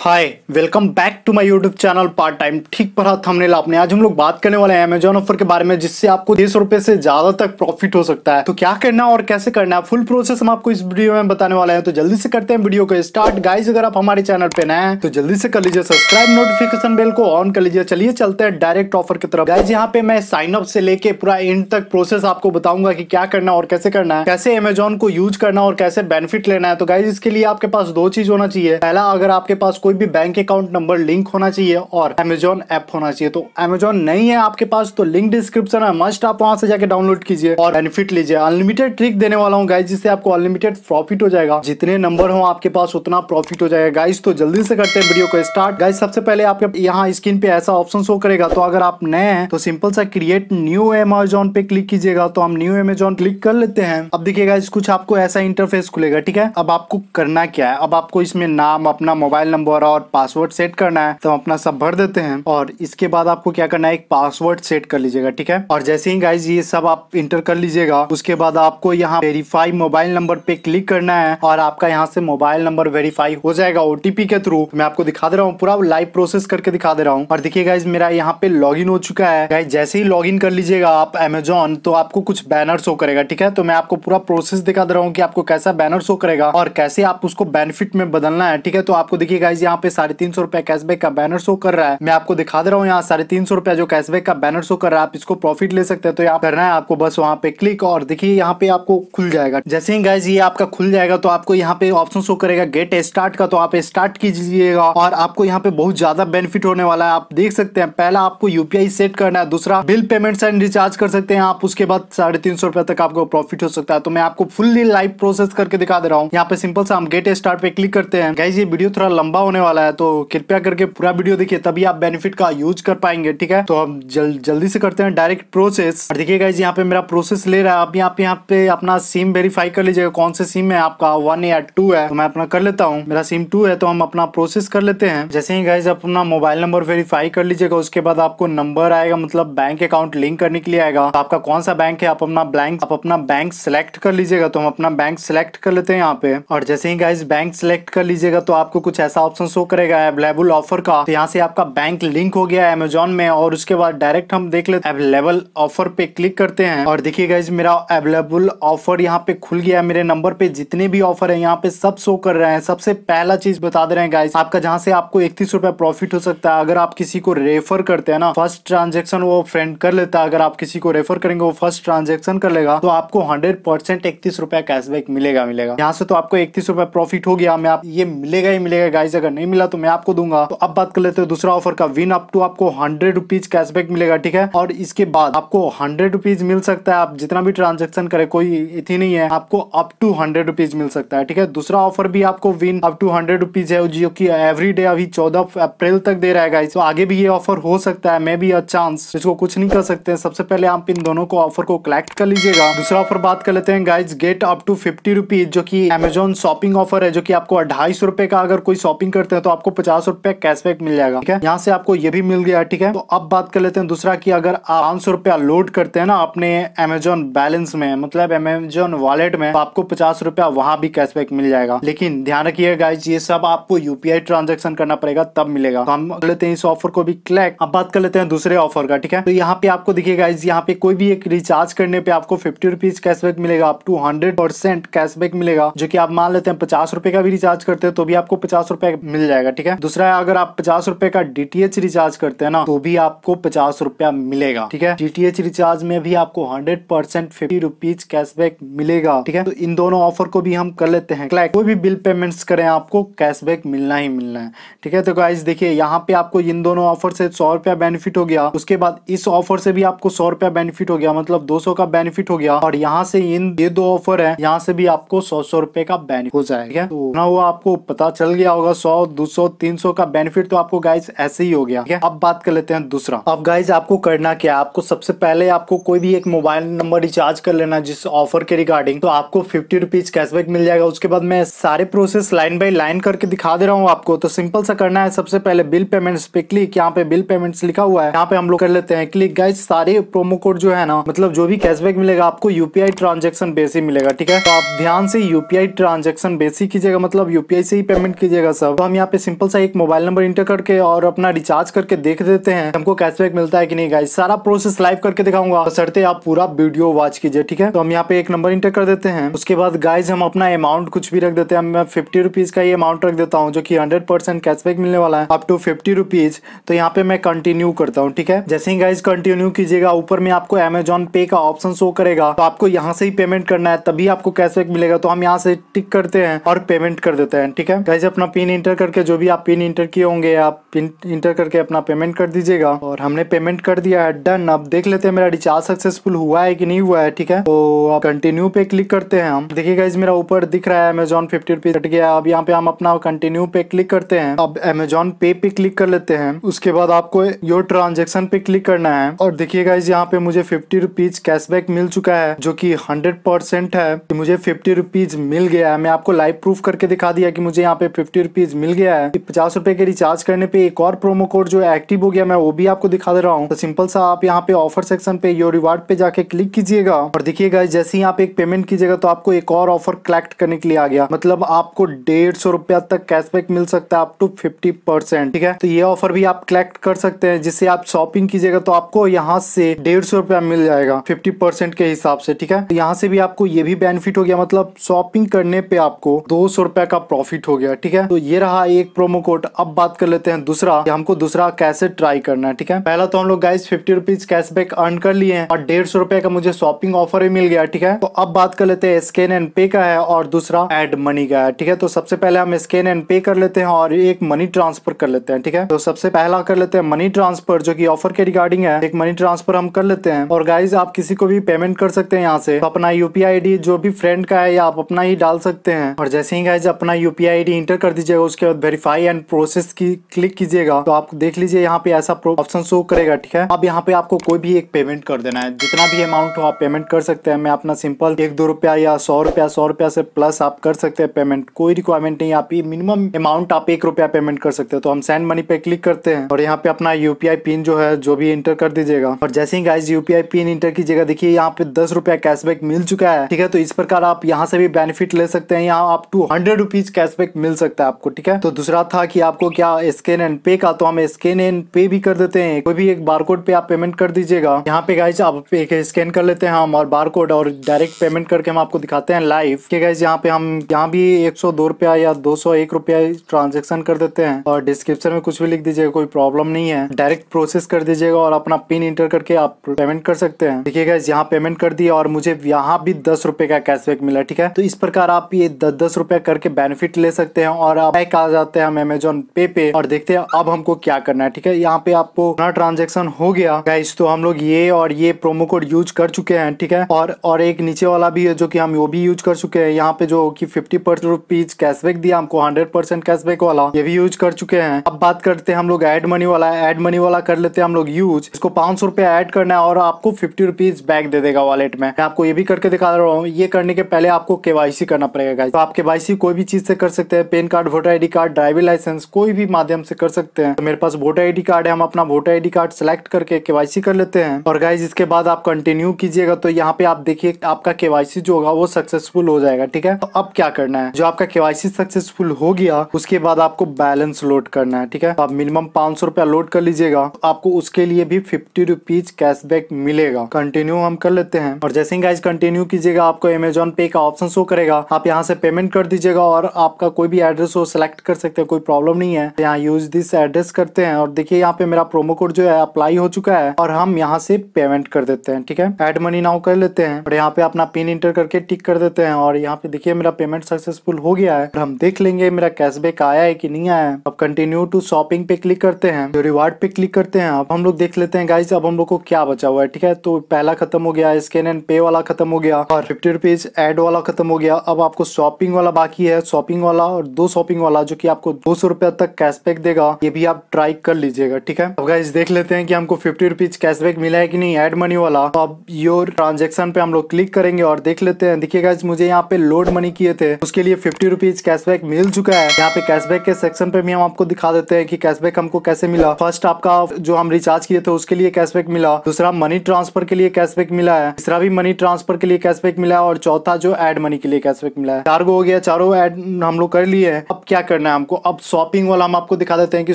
Hi welcome back to my YouTube channel part time ठीक पर thumbnail आपने। आज हम लोग बात करने वाले हैं अमेजॉन ऑफर के बारे में जिससे आपको 200 रुपए से ज्यादा तक प्रॉफिट हो सकता है। तो क्या करना और कैसे करना है फुल प्रोसेस हम आपको इस वीडियो में बताने वाले हैं, तो जल्दी से करते हैं वीडियो को स्टार्ट। गाइज अगर आप हमारे चैनल पे नए हैं तो जल्दी से कर लीजिए सब्सक्राइब, नोटिफिकेशन बेल को ऑन कर लीजिए। चलिए चलते हैं डायरेक्ट ऑफर की तरफ। गाइज यहाँ पे मैं साइन अप से लेके पूरा एंड तक प्रोसेस आपको बताऊंगा की क्या करना और कैसे करना है, कैसे अमेजॉन को यूज करना और कैसे बेनिफिट लेना है। तो गाइज इसके लिए आपके पास दो चीज होना चाहिए। पहला, अगर आपके पास कोई भी बैंक अकाउंट नंबर लिंक होना चाहिए और अमेजॉन ऐप होना चाहिए। तो अमेजॉन नहीं है आपके पास तो लिंक डिस्क्रिप्शन है, मस्ट आप वहां से जाके डाउनलोड कीजिए और बेनिफिट लीजिए। अनलिमिटेड ट्रिक देने वाला हूं गाइस, जिससे आपको अनलिमिटेड प्रॉफिट हो जाएगा। जितने नंबर हो आपके पास उतना प्रॉफिट हो जाएगा गाइस। तो जल्दी से करते हैं वीडियो को स्टार्ट। गाइस सबसे पहले आपके यहाँ स्क्रीन पे ऐसा ऑप्शन शो करेगा, तो अगर आप नए हैं तो सिंपल सा क्रिएट न्यू अमेजॉन पे क्लिक कीजिएगा। तो हम न्यू अमेजॉन क्लिक कर लेते हैं। अब देखिएगा कुछ आपको ऐसा इंटरफेस खुलेगा, ठीक है। अब आपको करना क्या है, अब आपको इसमें नाम, अपना मोबाइल नंबर और पासवर्ड सेट करना है। तो हम अपना सब भर देते हैं और इसके बाद आपको क्या करना है, एक पासवर्ड सेट कर लीजिएगा, ठीक है। और जैसे ही गाइज ये सब आप इंटर कर लीजिएगा उसके बाद आपको यहाँ वेरीफाई मोबाइल नंबर पे क्लिक करना है और आपका यहाँ से मोबाइल नंबर वेरीफाई हो जाएगा ओटीपी के थ्रू। मैं आपको दिखा दे रहा हूँ, पूरा लाइव प्रोसेस करके दिखा दे रहा हूँ। और देखिए गाइज मेरा यहाँ पे लॉग इन हो चुका है। गाइज जैसे ही लॉग इन कर लीजिएगा आप अमेजॉन तो आपको कुछ बैनर शो करेगा, ठीक है। तो मैं आपको पूरा प्रोसेस दिखा दे रहा हूँ कि आपको कैसा बैनर शो करेगा और कैसे आप उसको बेनिफिट में बदलना है, ठीक है। तो आपको देखिए गाइज यहाँ पे 350 रुपया कैशबैक का बैनर शो कर रहा है। मैं आपको दिखा दे रहा हूँ यहाँ 350 रुपया जो कैशबैक का बैनर शो कर रहा है, आप इसको प्रॉफिट ले सकते हैं। तो यहाँ करना है आपको बस वहाँ पे क्लिक और देखिए यहाँ पे आपको खुल जाएगा। जैसे ही गाइज ये आपका खुल जाएगा तो आपको यहाँ पे ऑप्शन शो करेगा गेट स्टार्ट का, तो आप स्टार्ट कीजिएगा और आपको यहाँ पे बहुत ज्यादा बेनिफिट होने वाला है। आप देख सकते हैं पहला आपको यूपीआई सेट करना है, दूसरा बिल पेमेंट एंड रिचार्ज कर सकते हैं आप, उसके बाद 350 रुपया तक आपको प्रॉफिट हो सकता है। तो मैं आपको फुल्ली लाइव प्रोसेस करके दिखा दे रहा हूँ। यहाँ पे सिंपल सा हम गेट स्टार्ट पे क्लिक करते हैं। गाइज ये वीडियो थोड़ा लंबा होने वाला है तो कृपया करके पूरा वीडियो देखिए तभी आप बेनिफिट का यूज कर पाएंगे, ठीक है। तो हम जल्दी से करते हैं डायरेक्ट प्रोसेस। और देखिए गाइस यहाँ पे मेरा प्रोसेस ले रहा है। आप यहाँ पे अपना सिम वेरीफाई कर लीजिएगा, कौन से सिम है आपका, 1 या 2 है। तो मैं अपना कर लेता हूँ, मेरा सिम 2 है। तो हम अपना प्रोसेस कर लेते हैं। जैसे ही गाइस अपना मोबाइल नंबर वेरीफाई कर लीजिएगा उसके बाद आपको नंबर आएगा, मतलब बैंक अकाउंट लिंक करने के लिए आएगा। आपका कौन सा बैंक है, आप अपना बैंक सिलेक्ट कर लीजिएगा। तो हम अपना बैंक सिलेक्ट कर लेते हैं यहाँ पे। और जैसे ही गाइस बैंक सिलेक्ट कर लीजिएगा तो आपको कुछ ऐसा ऑप्शन शो करेगा अवेलेबल ऑफर का। तो यहाँ से आपका बैंक लिंक हो गया है अमेजॉन में और उसके बाद डायरेक्ट हम देख लेते हैं अवेलेबल ऑफर पे क्लिक करते हैं। और देखिए गाइस मेरा अवेलेबल ऑफर यहाँ पे खुल गया है। मेरे नंबर पे जितने भी ऑफर है यहाँ पे सब शो कर रहे हैं। सबसे पहला चीज बता दे रहे हैं गाइस आपका, जहाँ से आपको 31 रुपया प्रॉफिट हो सकता है अगर आप किसी को रेफर करते हैं ना। फर्स्ट ट्रांजेक्शन वो फ्रेंड कर लेता है, अगर आप किसी को रेफर करेंगे वो फर्स्ट ट्रांजेक्शन कर लेगा तो आपको 100% 31 रुपया कैशबैक मिलेगा। यहाँ से तो आपको 31 रुपया प्रॉफिट हो गया। मैं ये मिलेगा ही मिलेगा गाइस, अगर नहीं मिला तो मैं आपको दूंगा। तो अब बात कर लेते हैं दूसरा ऑफर का, विन अप टू आपको 100 रुपीज कैशबैक मिलेगा, ठीक है। और इसके बाद आपको 100 रुपीज मिल सकता है, आप जितना भी ट्रांजैक्शन करें कोई इतनी नहीं है, आपको अप टू 100 रुपीज मिल सकता है, ठीक है। दूसरा ऑफर भी आपको विन अप टू 100 रुपीज है जो की एवरी डे अभी 14 अप्रैल तक दे रहा है गाइस। तो आगे भी ये ऑफर हो सकता है, मे बी अ चांस, इसको कुछ नहीं कर सकते। सबसे पहले आप इन दोनों को ऑफर को कलेक्ट कर लीजिएगा। दूसरा ऑफर बात कर लेते हैं guys, get up to 50 rupees जो की अमेजोन शॉपिंग ऑफर है, जो की आपको 250 रुपए का अगर कोई शॉपिंग करते हैं तो आपको 50 रुपए कैशबैक मिल जाएगा, ठीक है। यहाँ से आपको ये भी मिल गया, ठीक है। तो अब बात कर लेते हैं दूसरा कि अगर आप 500 रुपया लोड करते हैं ना अपने अमेजोन बैलेंस में, मतलब अमेजोन वॉलेट में, तो आपको 50 रुपया वहां भी कैशबैक मिल जाएगा। लेकिन ध्यान रखिए गाइस ये सब आपको यूपीआई ट्रांजेक्शन करना पड़ेगा तब मिलेगा। तो हम कर लेते हैं इस ऑफर को भी कलेक्ट। अब बात कर लेते हैं दूसरे ऑफर का, ठीक है। तो यहाँ पे आपको देखिए गाइस यहाँ पे कोई भी एक रिचार्ज करने पे आपको 50 रुपीज कैशबैक मिलेगा, अप टू 100% कैशबैक मिलेगा, जो की आप मान लेते हैं 50 रुपए का भी रिचार्ज करते हैं तो भी आपको 50 रुपए मिल जाएगा, ठीक है। दूसरा अगर आप 50 रुपए का डीटीएच रिचार्ज करते हैं ना तो भी आपको 50 रुपया मिलेगा, ठीक है। डीटीएच रिचार्ज में भी आपको 100% 50 रुपीज कैशबैक मिलेगा, ठीक है। तो इन दोनों ऑफर को भी हम कर लेते हैं क्लैक। कोई भी बिल पेमेंट्स करें आपको कैशबैक मिलना ही मिलना है, ठीक है। तो गाइस देखिए यहाँ पे आपको इन दोनों ऑफर से 100 रुपया बेनिफिट हो गया, उसके बाद इस ऑफर से भी आपको 100 रुपया बेनिफिट हो गया, मतलब 200 का बेनिफिट हो गया। और यहाँ से ये दो ऑफर है, यहाँ से भी आपको 100-100 रुपए का बेनिफिट हो जाएगा। तो ना हुआ आपको पता चल गया होगा 100, 200, 300 का बेनिफिट तो आपको गाइस ऐसे ही हो गया, ठीक है। अब बात कर लेते हैं दूसरा। अब गाइस आपको करना क्या, आपको सबसे पहले आपको कोई भी एक मोबाइल नंबर रिचार्ज कर लेना जिस ऑफर के रिगार्डिंग, तो आपको 50 रुपीज कैशबैक मिल जाएगा। उसके बाद मैं सारे प्रोसेस लाइन बाय लाइन करके दिखा दे रहा हूँ आपको। तो सिंपल सा करना है, सबसे पहले बिल पेमेंट्स पे क्लिक, यहाँ पे बिल पेमेंट्स लिखा हुआ है यहाँ पे हम लोग कर लेते हैं क्लिक। गाइस सारे प्रोमो कोड जो है ना, मतलब जो भी कैशबैक मिलेगा आपको यूपीआई ट्रांजेक्शन बेस ही मिलेगा, ठीक है। तो आप ध्यान से यूपीआई ट्रांजेक्शन बेस ही कीजिएगा, मतलब यूपीआई से ही पेमेंट कीजिएगा सब। हम यहाँ पे सिंपल सा एक मोबाइल नंबर इंटर करके और अपना रिचार्ज करके देख देते हैं हमको कैशबैक मिलता है कि नहीं। गाइस सारा प्रोसेस लाइव करके दिखाऊंगा, शर्ते आप पूरा वीडियो वॉच कीजिए, ठीक है। तो हम यहाँ पे एक नंबर इंटर कर देते हैं। उसके बाद गाइज हम अपना अमाउंट कुछ भी रख देते हैं, मैं 50 रुपीज का ये अमाउंट रख देता हूँ जो कि 100% कैशबैक मिलने वाला है अप टू 50 रुपीज। तो यहाँ पे मैं कंटिन्यू करता हूँ, ठीक है। जैसे ही गाइज कंटिन्यू कीजिएगा ऊपर में आपको Amazon पे का ऑप्शन शो करेगा, तो आपको यहाँ से ही पेमेंट करना है तभी आपको कैशबैक मिलेगा। तो हम यहाँ से टिक करते हैं और पेमेंट कर देते हैं, ठीक है। गाइज अपना पिन इंटर करके, जो भी आप पिन इंटर किए होंगे आप पिन इंटर करके अपना पेमेंट कर दीजिएगा। और हमने पेमेंट कर दिया है, डन। अब देख लेते हैं मेरा रिचार्ज सक्सेसफुल हुआ है कि नहीं हुआ है, ठीक है। तो आप कंटिन्यू पे क्लिक करते हैं। हम देखिए गाइज मेरा ऊपर दिख रहा है Amazon 50 रुपीज कट गया। अब यहाँ पे हम अपना कंटिन्यू पे क्लिक करते हैं। अब Amazon पे पे क्लिक कर लेते हैं। उसके बाद आपको योर ट्रांजेक्शन पे क्लिक करना है और देखिए गाइज यहाँ पे मुझे 50 रुपीज कैशबैक मिल चुका है जो कि 100% है कि मुझे 50 रुपीज मिल गया है। मैं आपको लाइव प्रूफ करके दिखा दिया कि मुझे यहाँ पे 50 रुपीज मिल गया है। 50 रुपए के रिचार्ज करने पे एक और प्रोमो कोड जो एक्टिव हो गया मैं वो भी आपको दिखा दे रहा हूँ। तो सिंपल सा आप यहाँ पे ऑफर सेक्शन पे योर रिवार्ड पे जाके क्लिक कीजिएगा और देखिए गाइज जैसे ही आप एक पेमेंट कीजिएगा तो आपको एक और ऑफर कलेक्ट करने के लिए आ गया, मतलब आपको 150 रुपया तक कैशबैक मिल सकता है अप टू 50%, ठीक है। तो ये ऑफर भी आप कलेक्ट कर सकते हैं, जिससे आप शॉपिंग कीजिएगा तो आपको यहाँ से 150 रुपया मिल जाएगा 50% के हिसाब से, ठीक है। तो यहाँ से भी आपको ये भी बेनिफिट हो गया, मतलब शॉपिंग करने पे आपको 200 रुपया का प्रॉफिट हो गया, ठीक है। तो ये रहा एक प्रोमो कोड। अब बात कर लेते हैं दूसरा, हमको दूसरा कैसे ट्राई करना है, ठीक है। पहला तो हम लोग गाइस 50 रुपीज कैशबैक अर्न कर लिए हैं और 150 रुपया का मुझे शॉपिंग ऑफर ही मिल गया, ठीक है। तो अब बात कर लेते हैं स्कैन एंड पे का है और दूसरा एड मनी का है, ठीक है। तो सबसे पहले हम स्कैन एंड पे कर लेते हैं और एक मनी ट्रांसफर कर लेते हैं, ठीक है। तो सबसे पहला कर लेते हैं मनी ट्रांसफर जो की ऑफर के रिगार्डिंग है, एक मनी ट्रांसफर हम कर लेते हैं। और गाइज आप किसी को भी पेमेंट कर सकते हैं यहाँ से, तो अपना यूपीआई आईडी जो भी फ्रेंड का है या आप अपना ही डाल सकते हैं। और जैसे ही गाइज अपना यूपीआई आईडी इंटर कर दीजिएगा उसके बाद वेरीफाई एंड प्रोसेस की क्लिक कीजिएगा तो आप देख लीजिए यहाँ पे ऐसा ऑप्शन शो करेगा, ठीक है। अब यहाँ पे आपको कोई भी एक पेमेंट कर देना है, जितना भी अमाउंट हो आप पेमेंट कर सकते हैं। मैं अपना सिंपल 1-2 रुपया या 100 रुपया से प्लस आप कर सकते हैं पेमेंट, कोई रिक्वायरमेंट नहीं। आप मिनिमम अमाउंट आप 1 रुपया पेमेंट कर सकते हैं। तो हम सेंड मनी पे क्लिक करते हैं और यहाँ पे अपना यूपीआई पिन जो है जो भी इंटर कर दीजिएगा। और जैसे ही गाइज यूपीआई पिन इंटर कीजिएगा देखिए यहाँ पे 10 रुपया कैशबैक मिल चुका है, ठीक है। तो इस प्रकार आप यहाँ से भी बेनिफिट ले सकते हैं, यहाँ आप 200 रुपीज कैशबैक मिल सकता है आपको, ठीक है। तो दूसरा था कि आपको क्या स्कैन एंड पे का, तो हम स्कैन एंड पे भी कर देते हैं। कोई भी एक बारकोड पे आप पेमेंट कर दीजिएगा। यहाँ पे गाइज आप एक स्कैन कर लेते हैं हम और बारकोड और डायरेक्ट पेमेंट करके हम आपको दिखाते हैं लाइव। ठीक है गाइज यहाँ पे हम यहाँ भी 102 रुपया या 201 रुपया ट्रांजेक्शन कर देते हैं और डिस्क्रिप्शन में कुछ भी लिख दीजिएगा, कोई प्रॉब्लम नहीं है। डायरेक्ट प्रोसेस कर दीजिएगा और अपना पिन इंटर करके आप पेमेंट कर सकते हैं। देखिए गाइज यहाँ पेमेंट कर दिया और मुझे यहाँ भी 10 रुपए का कैशबैक मिला, ठीक है। तो इस प्रकार आप ये 10-10 रुपया करके बेनिफिट ले सकते हैं। और आप बैक आ जाते हैं हम Amazon पे पे और देखते हैं अब हमको क्या करना है, ठीक है। यहाँ पे आपको अपना ट्रांजेक्शन हो गया गाइज, तो हम लोग ये और ये प्रोमो कोड यूज कर चुके हैं, ठीक है। और एक नीचे वाला भी है जो कि हम वो भी यूज कर चुके हैं, यहाँ पे जो कि 50 रुपीज कैशबैक दिया हमको 100% कैशबैक वाला, ये भी यूज कर चुके हैं। अब बात करते हैं हम लोग एड मनी वाला। एड मनी वाला कर लेते हैं हम लोग यूज, इसको 500 रुपया एड करना है और आपको 50 रुपीज बैक दे देगा वॉलेट में। मैं आपको ये भी करके दिखा रहा हूँ। ये करने के पहले आपको KYC करना पड़ेगा गाइज, तो आप KYC कोई भी चीज से कर सकते हैं, PAN card, voter ID card, driving licence, कोई भी माध्यम से कर सकते हैं। तो मेरे पास वोटर आईडी कार्ड है, हम अपना वोटर आईडी कार्ड सेलेक्ट करके KYC कर लेते हैं। और गाइज इसके बाद आप कंटिन्यू कीजिएगा तो यहाँ पे आप देखिए आपका KYC जो होगा वो सक्सेसफुल हो जाएगा, ठीक है। तो अब क्या करना है, जो आपका KYC सक्सेसफुल हो गया उसके बाद आपको बैलेंस लोड करना है, ठीक है। तो आप मिनिमम 500 रुपया लोड कर लीजिएगा, तो आपको उसके लिए भी 50 रुपीज कैशबैक मिलेगा। कंटिन्यू हम कर लेते हैं और जैसे ही गाइज कंटिन्यू कीजिएगा आपको Amazon पे का ऑप्शन शो करेगा, आप यहाँ से पेमेंट कर दीजिएगा और आपका कोई भी एड्रेस हो सेलेक्ट कर सकते हैं, कोई प्रॉब्लम नहीं है। यहाँ यूज दिस एड्रेस करते हैं और देखिए यहाँ पे मेरा प्रोमो कोड जो है अप्लाई हो चुका है और हम यहाँ से पेमेंट कर देते हैं, ठीक है। एड मनी नाउ कर लेते हैं और यहाँ पे अपना पिन इंटर करके टिक कर देते हैं और यहाँ पे देखिए मेरा पेमेंट सक्सेसफुल हो गया है। और हम देख लेंगे मेरा कैशबैक आया है कि नहीं आया है। अब कंटिन्यू टू शॉपिंग पे क्लिक करते हैं, जो रिवार्ड पे क्लिक करते हैं। अब हम लोग देख लेते हैं गाइज अब हम लोग को क्या बचा हुआ है, ठीक है। तो पहला खत्म हो गया, स्कैन एंड पे वाला खत्म हो गया और 50 रुपीज एड वाला खत्म हो गया। अब आपको शॉपिंग वाला बाकी है, शॉपिंग वाला और दो शॉपिंग वाला जो कि आपको 200 रुपया तक कैशबैक देगा, ये भी आप ट्राई कर लीजिएगा, ठीक है। अब गाइस देख लेते हैं कि हमको 50 रुपीज कैशबैक मिला है कि नहीं एड मनी वाला। तो अब योर ट्रांजेक्शन पे हम लोग क्लिक करेंगे और देख लेते हैं। देखिए गाइस मुझे यहाँ पे लोड मनी किए थे उसके लिए 50 रुपीज कैशबैक मिल चुका है। यहाँ पे कैशबैक के सेक्शन पे भी हम आपको दिखा देते हैं कि कैशबैक हमको कैसे मिला। फर्स्ट आपका जो हम रिचार्ज किए थे उसके लिए कैशबैक मिला, दूसरा मनी ट्रांसफर के लिए कैशबैक मिला है, तीसरा भी मनी ट्रांसफर के लिए कैशबैक मिला है और चौथा जो एड मनी के लिए कैशबैक मिला है। चार गो हो गया, चारों एड हम लोग कर लिए। अब क्या करना है हमको। अब शॉपिंग वाला हम आपको दिखा देते हैं कि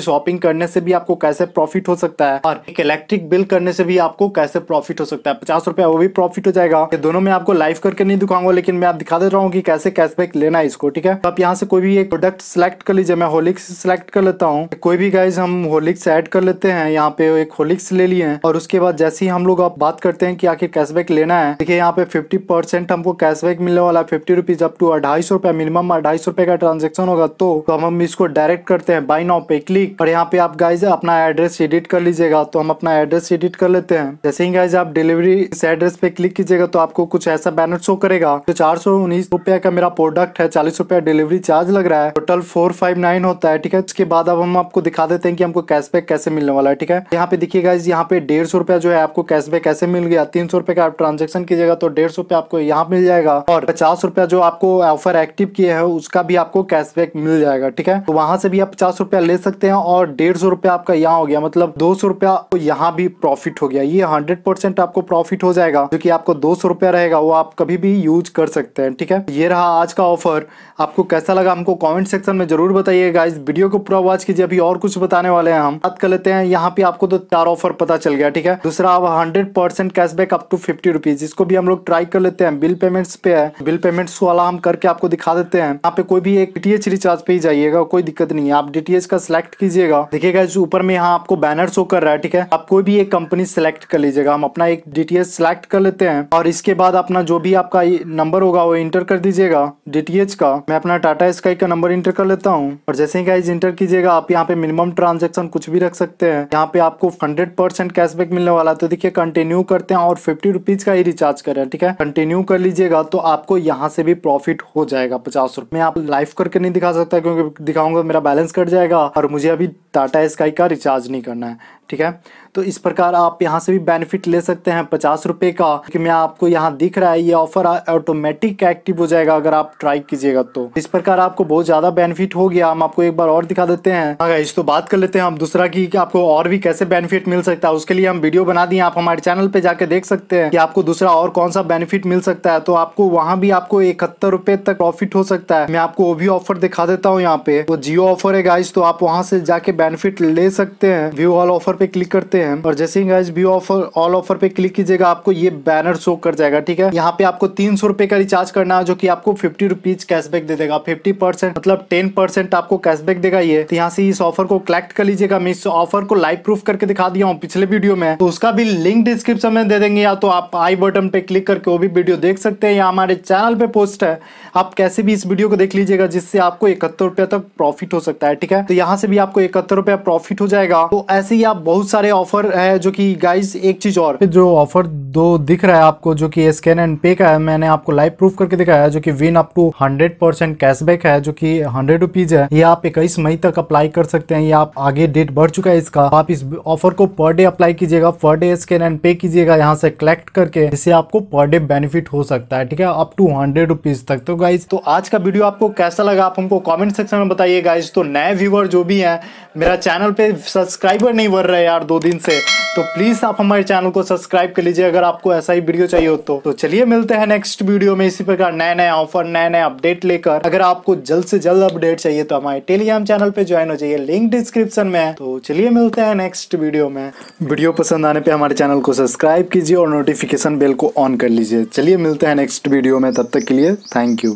शॉपिंग करने से भी आपको कैसे प्रॉफिट हो सकता है और एक इलेक्ट्रिक बिल करने से भी आपको कैसे प्रॉफिट हो सकता है। 50 रुपया वो भी प्रॉफिट हो जाएगा। ये दोनों में आपको लाइव करके नहीं दिखाऊंगा, लेकिन मैं आप दिखा दे रहा हूँ कि कैसे कैशबैक लेना है इसको, ठीक है। तो आप यहाँ से कोई भी एक प्रोडक्ट सिलेक्ट कर लीजिए, मैं होलिक्स सिलेक्ट कर लेता हूँ। कोई भी गाइज हम होलिक्स ऐड कर लेते हैं, यहाँ पे एक होलिक्स ले लिए हैं। और उसके बाद जैसे ही हम लोग आप बात करते हैं कि आखिर कैशबैक लेना है, देखिए यहाँ पे 50% हमको कैशबैक मिलने वाला है, 50 रुपीज अप टू 250 रुपया, मिनिमम 250 रुपए का ट्रांजेक्शन होगा। तो हम इसको डायरेक्ट करते हैं बाय नाउ पे क्लिक। और यहाँ पे आप गाइज अपना एड्रेस एडिट कर लीजिएगा, तो हम अपना एड्रेस एडिट कर लेते हैं। जैसे ही गाइज आप डिलीवरी इस एड्रेस पे क्लिक कीजिएगा तो आपको कुछ ऐसा बैनर शो करेगा। तो 419 रुपया का मेरा प्रोडक्ट है, 40 रुपया डिलीवरी चार्ज लग रहा है, टोटल 459 होता है, ठीक है। इसके बाद अब हम आपको दिखा देते हैं कि हमको कैशबैक कैसे मिलने वाला है, ठीक है। यहाँ पे देखिए गाइज यहाँ पे 150 रुपया जो है आपको कैशबैक कैसे मिल गया। 300 रुपए का आप ट्रांजेक्शन कीजिएगा तो 150 रुपया आपको यहाँ मिल जाएगा, और 50 रुपया जो आपको ऑफर एक्टिव किए है उसका भी आपको कैशबैक मिल जाएगा, ठीक है। तो वहां से भी आप 50 रुपया ले सकते हैं, और 150 रुपया आपका यहाँ हो गया, मतलब 200 रुपया यहाँ भी प्रॉफिट हो गया। ये 100% आपको प्रॉफिट हो जाएगा, जो की आपको 200 रुपया रहेगा वो आप कभी भी यूज कर सकते हैं, ठीक है। ये रहा आज का ऑफर, आपको कैसा लगा हमको कमेंट सेक्शन में जरूर बताइए गाइज। वीडियो को पूरा वॉच कीजिए, अभी और कुछ बताने वाले हैं हम। बात कर लेते हैं, यहाँ पे आपको तो 4 ऑफर पता चल गया, ठीक है। दूसरा अब 100% कैशबैक अप टू 50 रुपीज, इसको भी हम लोग ट्राई कर लेते हैं। बिल पेमेंट्स पे है, बिल पेमेंट्स वाला हम करके आपको दिखा देते हैं। यहाँ पे कोई भी एक DTH रिचार्ज पे ही जाइएगा, कोई दिक्कत नहीं है। आप DTH का सिलेक्ट कीजिएगा, देखिएगा इस ऊपर में यहाँ आपको बैनर शो कर रहा है, ठीक है। आप कोई भी एक कंपनी सिलेक्ट कर लीजिएगा, हम अपना एक DTH सिलेक्ट कर लेते हैं। और इसके बाद अपना जो भी आपका नंबर होगा वो इंटर कर दीजिएगा DTH का। मैं अपना टाटा स्काई का नंबर इंटर कर लेता हूँ, और जैसे ही गाइज इंटर कीजिएगा आप यहाँ पे मिनिमम ट्रांजेक्शन कुछ भी रख सकते हैं। यहाँ पे आपको 100% कैशबैक मिलने वाला है। तो देखिए कंटिन्यू करते हैं, और 50 रुपीज का ही रिचार्ज कर रहे हैं, ठीक है। कंटिन्यू कर लीजिएगा तो आपको यहाँ से भी प्रॉफिट हो जाएगा 50 रुपए। आप लाइव करके नहीं दिखा सकता क्योंकि दिखाऊंगा मेरा बैलेंस कट जाएगा, और मुझे अभी टाटा स्काई का रिचार्ज नहीं करना है, ठीक है। तो इस प्रकार आप यहाँ से भी बेनिफिट ले सकते हैं 50 रुपए का, कि मैं आपको यहाँ दिख रहा है ये ऑफर ऑटोमेटिक एक्टिव हो जाएगा अगर आप ट्राई कीजिएगा। तो इस प्रकार आपको बहुत ज्यादा बेनिफिट हो गया। हम आपको एक बार और दिखा देते हैं। हाँ गाइस, तो बात कर लेते हैं हम दूसरा की आपको और भी कैसे बेनिफिट मिल सकता है। उसके लिए हम वीडियो बना दिए, आप हमारे चैनल पे जाके देख सकते हैं कि आपको दूसरा और कौन सा बेनिफिट मिल सकता है। तो आपको वहाँ भी आपको 71 रुपए तक प्रॉफिट हो सकता है। मैं आपको वो भी ऑफर दिखा देता हूँ। यहाँ पे तो जियो ऑफर है गाइस, तो आप वहाँ से जाके बेनिफिट ले सकते हैं। व्यू ऑल ऑफर पे क्लिक करते हैं, और जैसे ही गाइस व्यू ऑल ऑफर पे क्लिक कीजिएगा आपको ये बैनर शो कर जाएगा, ठीक है। यहाँ पे आपको 300 रुपए का रिचार्ज करना है, जो कि आपको 50 रुपीज कैशबैक दे देगा। 50% मतलब 10% आपको कैशबैक देगा ये। तो यहाँ से इस ऑफर को कलेक्ट कर लीजिएगा। मैं इस ऑफर को लाइव प्रूफ करके दिखा दिया हूँ पिछले वीडियो में, तो उसका भी लिंक डिस्क्रिप्शन में दे देंगे, या तो आप आई बटन पे क्लिक करके वो भी वीडियो देख सकते हैं, या हमारे चैनल पे पोस्ट है, आप कैसे भी इस वीडियो को देख लीजिएगा, जिससे आपको 71 रुपया तक प्रॉफिट हो सकता है, ठीक है। तो यहाँ से भी आपको 71 रुपया प्रॉफिट हो जाएगा। तो ऐसे ही आप बहुत सारे ऑफर है, जो कि गाइज एक चीज और जो ऑफर दो दिख रहा है आपको, जो कि स्कैन एंड पे का है, मैंने आपको लाइव प्रूफ करके दिखाया है, जो कि विन अप टू 100% कैशबैक है, जो कि 100 रुपीज है। ये आप 21 मई तक अप्लाई कर सकते हैं, ये आप आगे डेट बढ़ चुका है इसका। आप इस ऑफर को पर डे अप्लाई कीजिएगा, पर डे स्कैन एंड पे कीजिएगा यहाँ से कलेक्ट करके, इससे आपको पर डे बेनिफिट हो सकता है, ठीक है, अप टू 100 रुपीज तक। तो गाइज तो आज का वीडियो आपको कैसा लगा आप हमको कमेंट सेक्शन में बताइए गाइज। तो नए व्यूअर जो भी हैं, मेरा चैनल पे सब्सक्राइबर नहीं बढ़ रहे यार 2 दिन से, तो प्लीज आप हमारे चैनल को सब्सक्राइब कर लीजिए अगर आपको ऐसा ही वीडियो चाहिए हो तो। चलिए मिलते हैं नेक्स्ट वीडियो में इसी प्रकार नए नए ऑफर नए नए अपडेट लेकर। अगर आपको जल्द से जल्द अपडेट चाहिए तो हमारे टेलीग्राम चैनल पे ज्वाइन हो जाइए, लिंक डिस्क्रिप्शन में है। तो चलिए मिलते हैं नेक्स्ट वीडियो में। वीडियो पसंद आने पे हमारे चैनल को सब्सक्राइब कीजिए और नोटिफिकेशन बेल को ऑन कर लीजिए। चलिए मिलते हैं नेक्स्ट वीडियो में, तब तक के लिए थैंक यू।